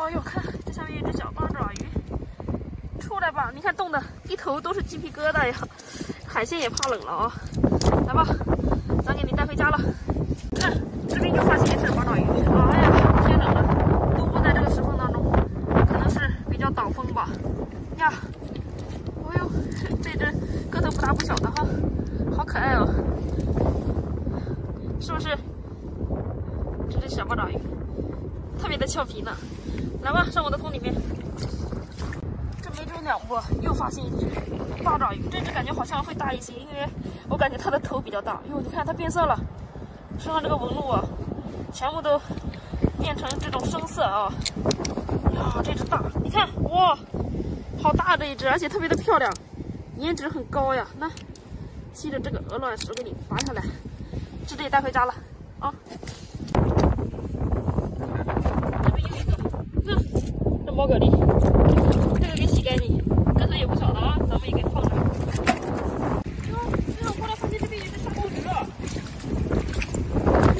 哦呦，看这下面有一只小八爪鱼，出来吧！你看冻的一头都是鸡皮疙瘩呀。海鲜也怕冷了啊、哦，来吧，咱给你带回家了。看、这边又发现一只八爪鱼，哎呀，天冷了，都窝在这个石缝当中，可能是比较挡风吧。呀，哦呦，这只个头不大不小的哈，好可爱哦，是不是？这只小八爪鱼特别的俏皮呢。 来吧，上我的桶里面。这没准两步又发现一只八爪鱼，这只感觉好像会大一些，因为我感觉它的头比较大。哟，你看它变色了，身上这个纹路啊，全部都变成这种深色啊。呀，这只大，你看，哇，好大这一只，而且特别的漂亮，颜值很高呀。那吸着这个鹅卵石给你拔下来，这只也带回家了啊。 猫蛤蜊，这个给洗干净，真的也不少了啊，咱们也给放着。哟，过来发现这边有只沙钩鱼了。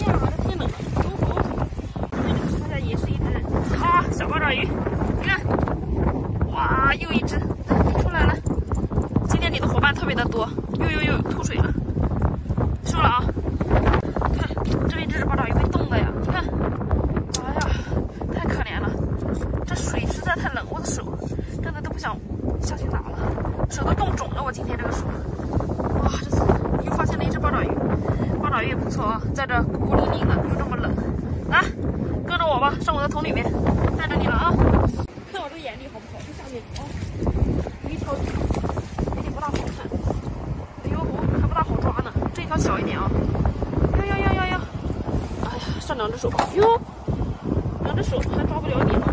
呀，这天冷了，这好像也是一只啊小八爪鱼，你看，哇，又一只出来了。今天你的伙伴特别的多，又吐水了，收了啊。看，这边这只八爪鱼被冻的呀，你看，哎呀，太可怜了。 这水实在太冷，我的手真的都不想下去拿了，手都冻肿了。我今天这个手，哇，这次又发现了一只八爪鱼，八爪鱼也不错啊，在这孤孤零零的又这么冷，来跟着我吧，上我的桶里面，带着你了啊！看我这眼力好不好？这下面啊，有一条有点不大好看，哎呦，还不大好抓呢，这一条小一点啊。呦，哎呀，上两只手，哟，两只手还抓不了你了。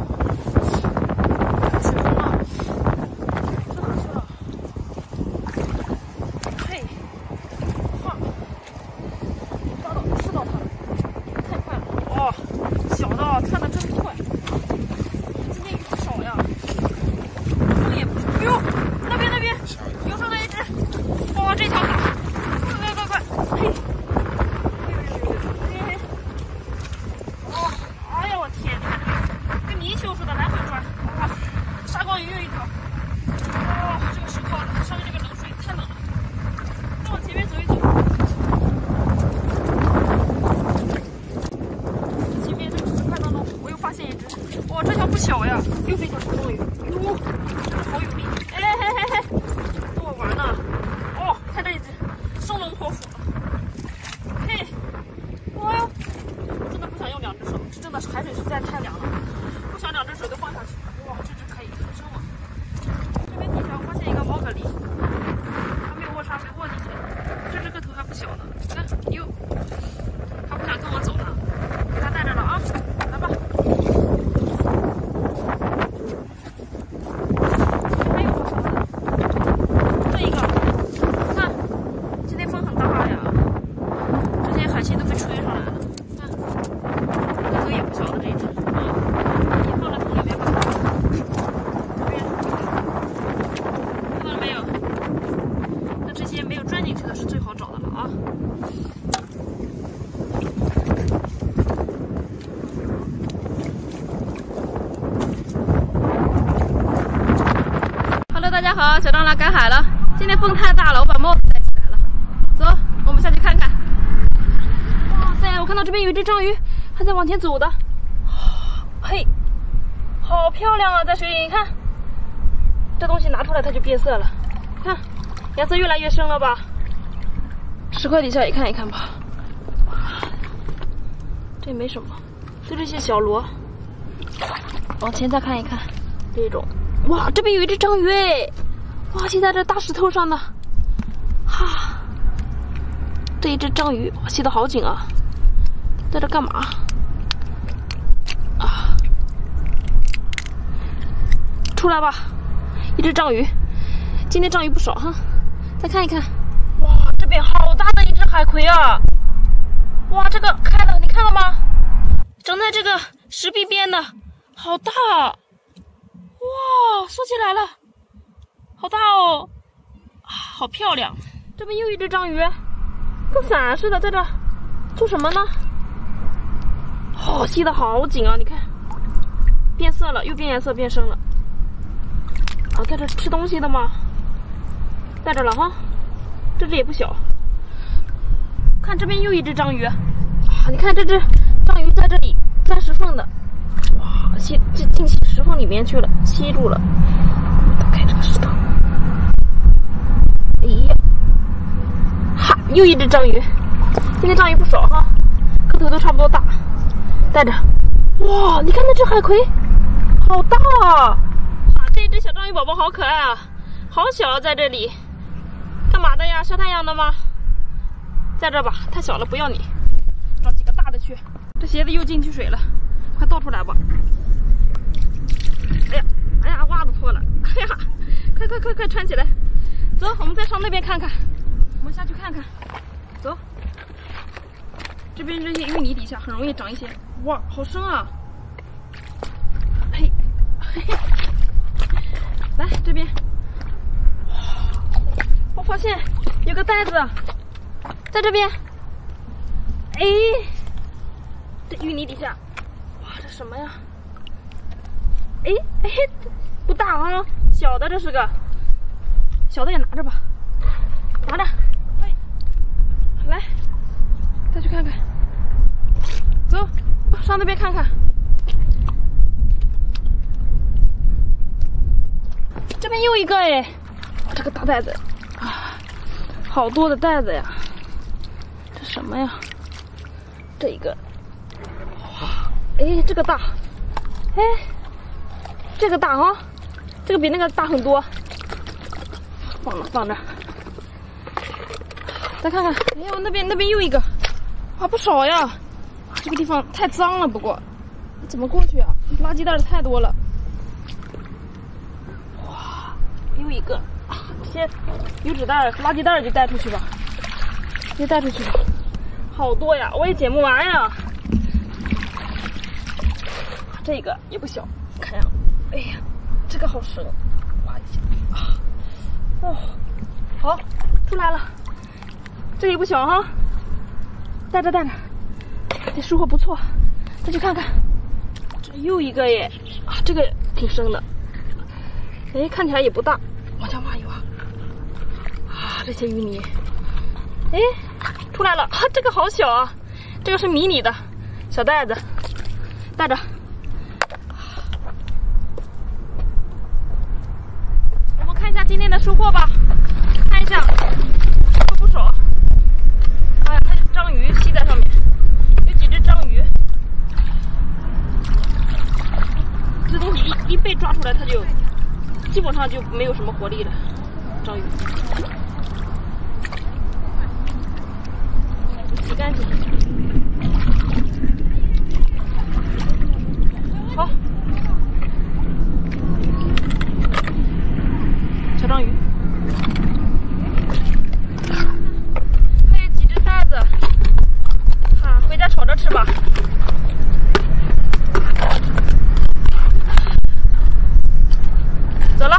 好，小张来赶海了。今天风太大了，我把帽子戴起来了。走，我们下去看看。哇塞，我看到这边有一只章鱼，还在往前走的。嘿，好漂亮啊，在水里你看，这东西拿出来它就变色了，看，颜色越来越深了吧。石块底下也看一看吧。这没什么，就这些小螺。往前再看一看，这种。哇，这边有一只章鱼哎。 哇，吸在这大石头上呢，哈！这一只章鱼，哇，吸得好紧啊，在这干嘛？啊！出来吧，一只章鱼，今天章鱼不少哈。再看一看，哇，这边好大的一只海葵啊！哇，这个开了，你看了吗？长在这个石壁边的，好大！哇，缩起来了。 好大哦，啊，好漂亮！这边又一只章鱼，跟伞似的，在这做什么呢？哦，吸得好紧啊！你看，变色了，又变颜色，变深了。啊，在这吃东西的吗？在这了哈，这只也不小。看这边又一只章鱼，啊，你看这只章鱼在这里钻石缝的，哇，进石缝里面去了，吸住了。打开这个石头，哎呀，哈，又一只章鱼。今天章鱼不少哈，个头都差不多大。带着，哇，你看那只海葵，好大啊！啊，这只小章鱼宝宝好可爱啊，好小啊，在这里，干嘛的呀？晒太阳的吗？在这吧，太小了，不要你。找几个大的去。这鞋子又进去水了，快倒出来吧。哎呀，哎呀，袜子破了，哎呀，快穿起来。走，我们再上那边看看，我们下去看看。走。这边这些淤泥底下很容易长一些，哇，好深啊！嘿，嘿嘿，来这边，我发现有个袋子在这边，哎，这淤泥底下，哇，这什么呀？哎哎，不大啊，小的这是个，小的也拿着吧，拿着，来。再去看看，走，上那边看看。这边又一个哎，这个大袋子啊，好多的袋子呀！这什么呀？这一个，哇，哎，这个大，哎，这个大哈、哦，这个比那个大很多。放着，再看看，哎呦，那边又一个。哇，不少呀！这个地方太脏了，不过怎么过去啊？垃圾袋太多了。哇，又一个，先有纸袋、垃圾袋就带出去吧，就带出去吧。好多呀，我也捡不完呀。这个也不小，看呀，哎呀，这个好深，哇啊！哦，好，出来了，这也不小哈。带着，这收获不错，再去看看，这又一个耶，啊，这个挺深的，哎，看起来也不大，往下挖一挖，啊，这些淤泥，哎，出来了，啊，这个好小啊，这个是迷你的小袋子，带着，我们看一下今天的收获吧，看一下，收获不少。章鱼吸在上面，有几只章鱼，这东西一被抓出来，它就基本上就没有什么活力了。章鱼，洗干净。好，小章鱼。炒着吃吧，走了，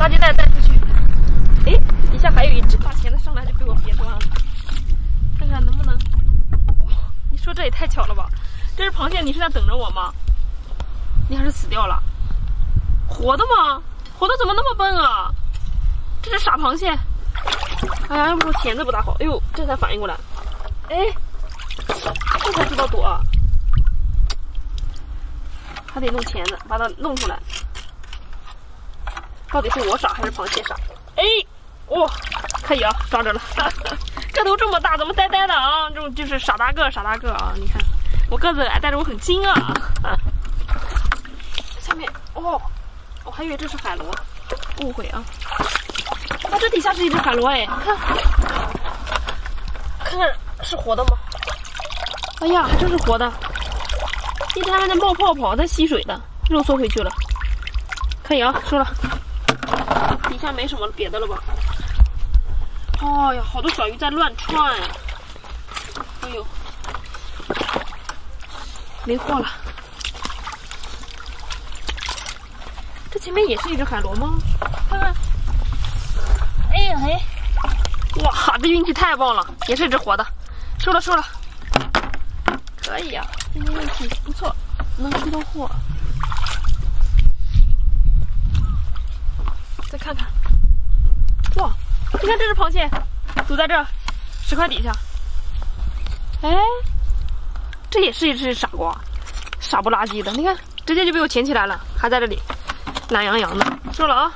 垃圾袋带出去。哎，底下还有一只大钳子，上来就被我别断了，看看能不能。哇，你说这也太巧了吧！这是螃蟹，你是在等着我吗？你还是死掉了？活的吗？活的怎么那么笨啊？这是傻螃蟹。哎呀，要不说钳子不大好。哎呦，这才反应过来。哎。这才知道躲、啊，还得弄钳子把它弄出来。到底是我傻还是螃蟹傻？哎，哦，可以啊，抓着了。这头这么大，怎么呆呆的啊？这种就是傻大个啊！你看，我个子矮，但是我很精啊。下面哦，我还以为这是海螺，误会啊。啊，这底下是一只海螺哎，你看，看看是活的吗？哎呀，这是活的，一直还在冒泡泡，在吸水的，肉缩回去了，可以啊，收了。底下没什么别的了吧？哎呀，好多小鱼在乱窜呀！哎呦，没货了。这前面也是一只海螺吗？看看，哎呀嘿、哎，哇，这运气太棒了，也是一只活的，收了。可以啊，今天运气不错，能收到货。你看这只螃蟹堵在这儿石块底下，哎，这也是一只傻瓜，傻不拉几的，你看直接就被我钳起来了，还在这里懒洋洋的。收了啊！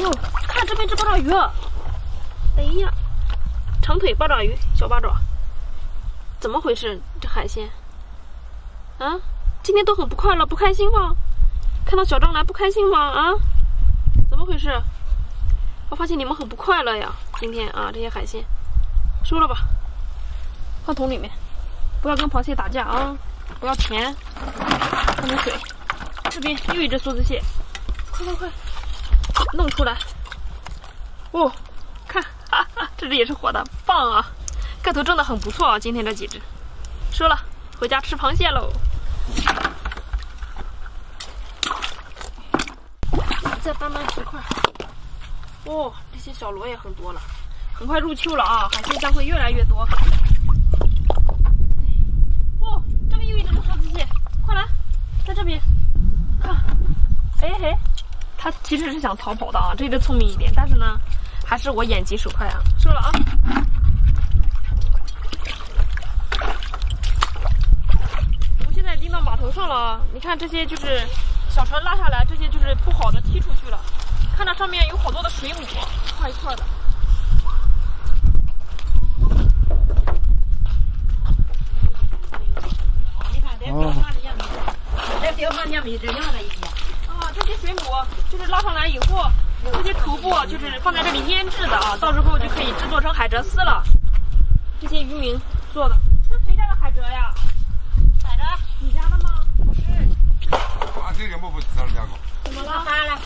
哟，看这边这八爪鱼啊！哎呀，长腿八爪鱼，小八爪，怎么回事？这海鲜啊，今天都很不快乐，不开心吗？看到小张来不开心吗？啊，怎么回事？我发现你们很不快乐呀，今天啊，这些海鲜收了吧，放桶里面，不要跟螃蟹打架啊，不要钱，放点水。这边又一只梭子蟹，快快快，弄出来！哦，看，哈哈，这只也是活的，棒啊！个头真的很不错啊，今天这几只，收了，回家吃螃蟹喽。再搬搬石块。哦，这些小螺也很多了，很快入秋了啊，海鲜将会越来越多。哦，这边又一只梭子蟹，快来，在这边，看，哎嘿，它其实是想逃跑的啊，这只聪明一点，但是呢，还是我眼疾手快啊，收了啊。我们现在已经到码头上了啊，你看这些就是小船拉下来，这些就是不好的踢出去了。看到上面有好多的水母，一块一块的。哦。啊，这些水母就是拉上来以后，这些头部就是放在这里腌制的啊，到时候就可以制作成海蜇丝了。这些渔民做的。这谁家的海蜇呀？海蜇，你家的吗？不是。啊，这个我不吃了，两个。怎么了？发了。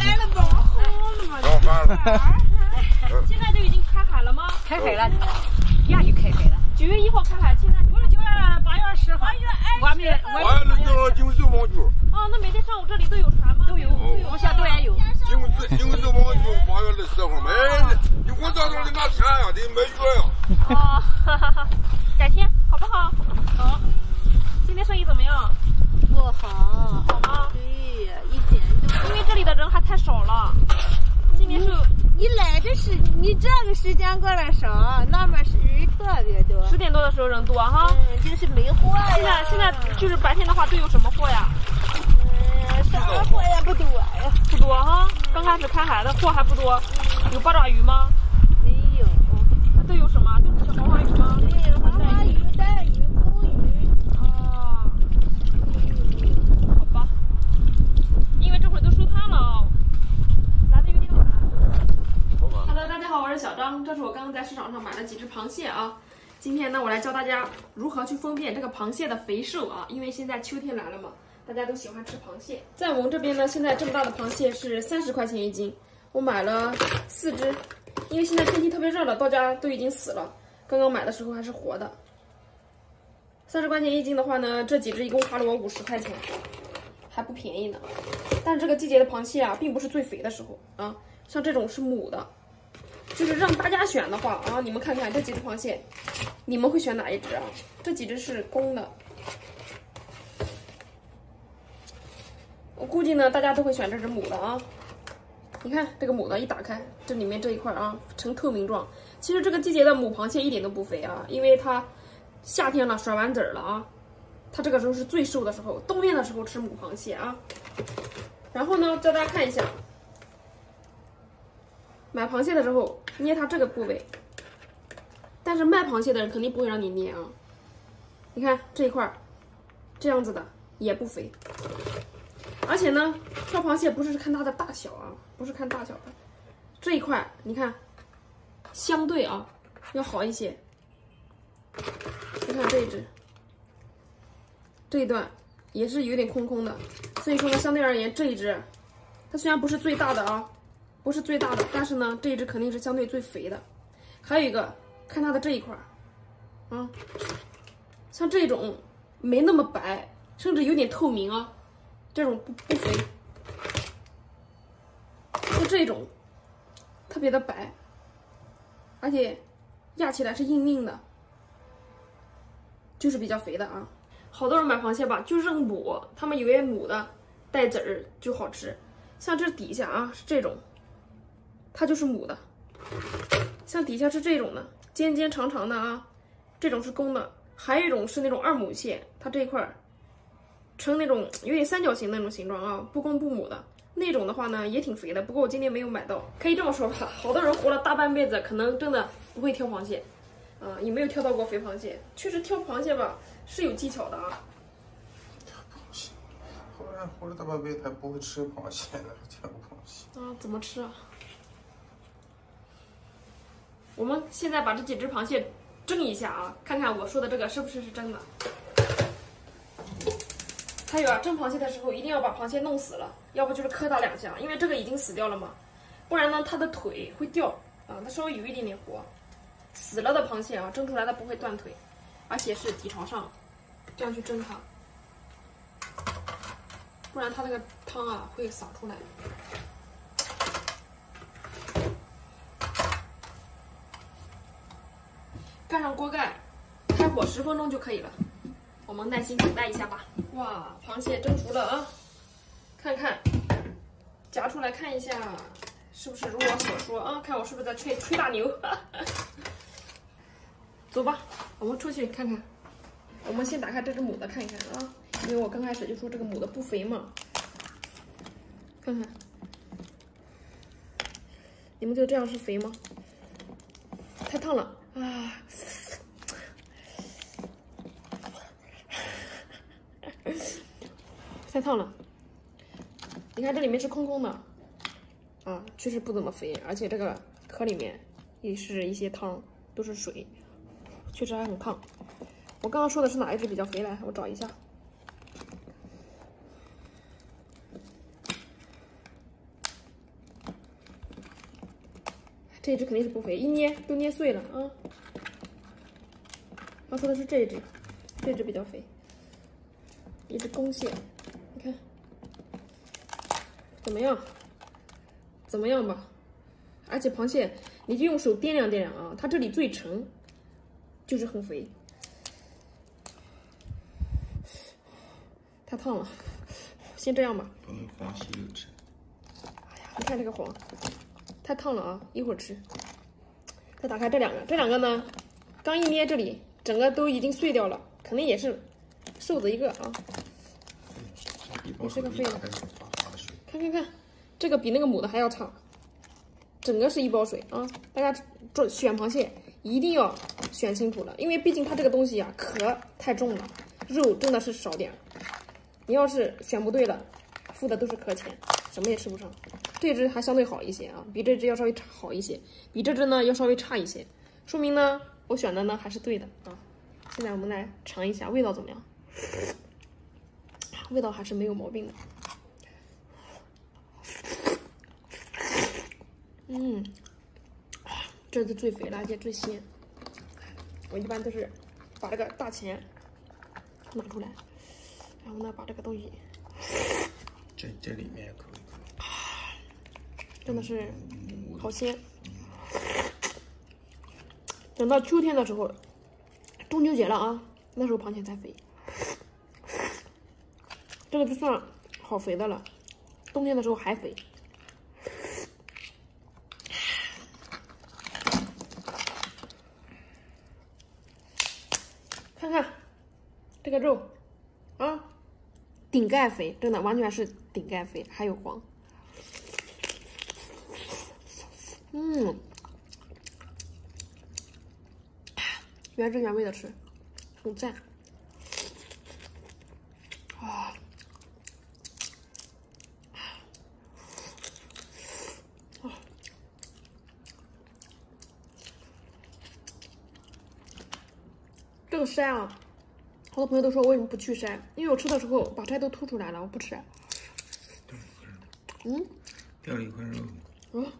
来了吧，红了嘛！现在都已经开海了吗？开海了，呀就开海了。9月1号开海，现在不是9月8、9月10号。我们金州网球。啊，那每天上午这里都有船吗？都有，我们下都也有。金州网球8月10号没，你我到时候你拿钱呀，你没约呀。啊，哈哈哈，改天好不好？好。今天生意怎么样？不好。好吗？对，一点都。因为这里的人还太少了。今年是，你来这时，你这个时间过来少，那边人特别多。10点多的时候人多哈。嗯，就是没货呀。现在就是白天的话，都有什么货呀？嗯，啥货也不多呀。不多哈，刚开始开海的货还不多。有八爪鱼吗？没有。那都有什么？就是小黄花鱼吗？对，黄花鱼、带鱼、钩鱼。因为这会儿都收摊了啊，来的有点晚。Hello， 大家好，我是小张，这是我刚刚在市场上买了几只螃蟹啊。今天呢，我来教大家如何去分辨这个螃蟹的肥瘦啊，因为现在秋天来了嘛，大家都喜欢吃螃蟹。在我们这边呢，现在这么大的螃蟹是30块钱1斤，我买了4只，因为现在天气特别热了，到家都已经死了，刚刚买的时候还是活的。30块钱1斤的话呢，这几只一共花了我50块钱。还不便宜呢，但是这个季节的螃蟹啊，并不是最肥的时候啊。像这种是母的，就是让大家选的话啊，你们看看这几只螃蟹，你们会选哪一只啊？这几只是公的，我估计呢，大家都会选这只母的啊。你看这个母的，一打开，这里面这一块啊，呈透明状。其实这个季节的母螃蟹一点都不肥啊，因为它夏天了，甩完籽儿了啊。它这个时候是最瘦的时候，冬天的时候吃母螃蟹啊。然后呢，教大家看一下，买螃蟹的时候捏它这个部位，但是卖螃蟹的人肯定不会让你捏啊。你看这一块，这样子的也不肥。而且呢，挑螃蟹不是看它的大小啊，不是看大小的，这一块你看，相对啊要好一些。你看这一只。这一段也是有点空空的，所以说呢，相对而言这一只，它虽然不是最大的啊，不是最大的，但是呢，这一只肯定是相对最肥的。还有一个，看它的这一块，啊，像这种没那么白，甚至有点透明啊，这种不肥。像这种特别的白，而且压起来是硬硬的，就是比较肥的啊。好多人买螃蟹吧，就是认母，他们以为母的带籽儿就好吃。像这底下啊是这种，它就是母的；像底下是这种的，尖尖长长的啊，这种是公的。还有一种是那种二母蟹，它这块儿呈那种有点三角形的那种形状啊，不公不母的。 那种的话呢，也挺肥的，不过我今天没有买到。可以这么说吧，好多人活了大半辈子，可能真的不会挑螃蟹，啊、也没有挑到过肥螃蟹。确实挑螃蟹吧是有技巧的啊。挑螃蟹，好多人活了大半辈子还不会吃螃蟹呢，挑螃蟹啊？怎么吃啊？我们现在把这几只螃蟹蒸一下啊，看看我说的这个是不是真的。还有啊，蒸螃蟹的时候一定要把螃蟹弄死了，要不就是磕打两下，因为这个已经死掉了嘛，不然呢它的腿会掉啊，它稍微有一点点活。死了的螃蟹啊，蒸出来它不会断腿，而且是底朝上，这样去蒸它，不然它那个汤啊会洒出来。盖上锅盖，开火10分钟就可以了。 我们耐心等待一下吧。哇，螃蟹蒸熟了啊！看看，夹出来看一下，是不是如我所说啊？看我是不是在吹大牛？走吧，我们出去看看。我们先打开这只母的看一看啊，因为我刚开始就说这个母的不肥嘛。看看，你们觉得这样是肥吗？太烫了啊！ 太烫了，你看这里面是空空的，啊，确实不怎么肥，而且这个壳里面也是一些汤，都是水，确实还很烫。我刚刚说的是哪一只比较肥来？我找一下。这一只肯定是不肥，一捏都捏碎了啊。我说的是这一只，这一只比较肥，一只公蟹。 你看，怎么样？怎么样吧？而且螃蟹，你就用手掂量掂量啊，它这里最沉，就是很肥。太烫了，先这样吧。嗯，黄蟹又吃。哎呀，你看这个黄，太烫了啊！一会儿吃。再打开这两个，这两个呢，刚一捏这里，整个都已经碎掉了，肯定也是瘦子一个啊。 也是个废物，看看看，这个比那个母的还要差，整个是一包水啊！大家做选螃蟹一定要选清楚了，因为毕竟它这个东西呀、壳太重了，肉真的是少点。你要是选不对了，付的都是壳钱，什么也吃不上。这只还相对好一些啊，比这只要稍微好一些，比这只呢要稍微差一些，说明呢我选的呢还是对的啊！现在我们来尝一下味道怎么样。 味道还是没有毛病的，嗯，这是最肥了，而且最鲜。我一般都是把这个大钳拿出来，然后呢把这个东西，这里面可以，真的是好鲜。等到秋天的时候，中秋节了啊，那时候螃蟹才肥。 这个就算好肥的了，冬天的时候还肥。看看这个肉，啊，顶盖肥，真的完全是顶盖肥，还有黄。嗯，原汁原味的吃，很赞。 这个筛啊，好多朋友都说为什么不去筛？因为我吃的时候把筛都吐出来了，我不吃。嗯，掉了一块肉。啊。